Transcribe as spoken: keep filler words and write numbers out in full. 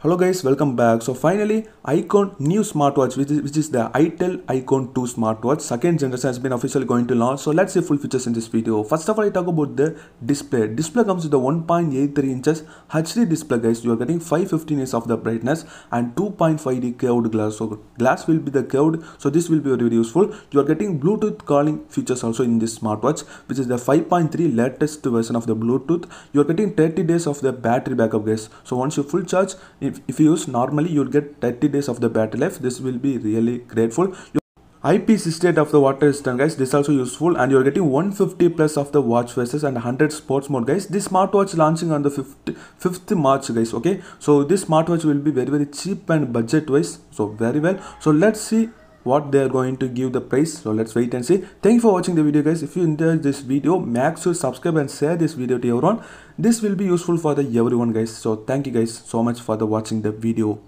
Hello guys, welcome back. So finally ICON new smartwatch which is, which is the ITEL icon two smartwatch second generation has been officially going to launch. So let's see full features in this video. First of all, I talk about the display. Display comes with the one point eight three inches H D display guys. You are getting five fifteen nits of the brightness and two point five D curved glass. So glass will be the curved, so this will be very useful. You are getting Bluetooth calling features also in this smartwatch which is the five point three latest version of the Bluetooth. You are getting thirty days of the battery backup guys. So once you full charge, If, if you use normally, you'll get thirty days of the battery life. This will be really grateful. You I P sixty-eight of the water resistant guys, this is also useful, and you are getting one fifty plus of the watch faces and one hundred sports mode guys. This smartwatch launching on the fifth March guys, okay. So this smartwatch will be very very cheap and budget wise, so very well. So let's see what they are going to give the price, so let's wait and see. Thank you for watching the video guys. If you enjoyed this video, make sure to subscribe and share this video to everyone. This will be useful for the everyone guys. So thank you guys so much for the watching the video.